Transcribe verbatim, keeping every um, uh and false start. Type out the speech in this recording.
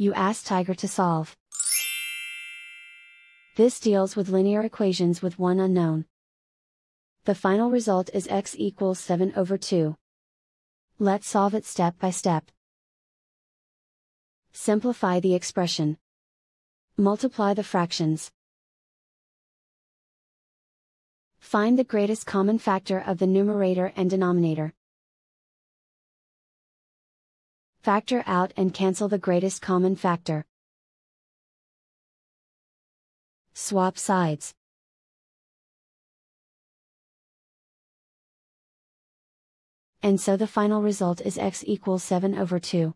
you ask Tiger to solve. This deals with linear equations with one unknown. The final result is x equals seven over two. Let's solve it step by step. Simplify the expression. Multiply the fractions. Find the greatest common factor of the numerator and denominator. Factor out and cancel the greatest common factor. Swap sides. And so the final result is x equals seven over two.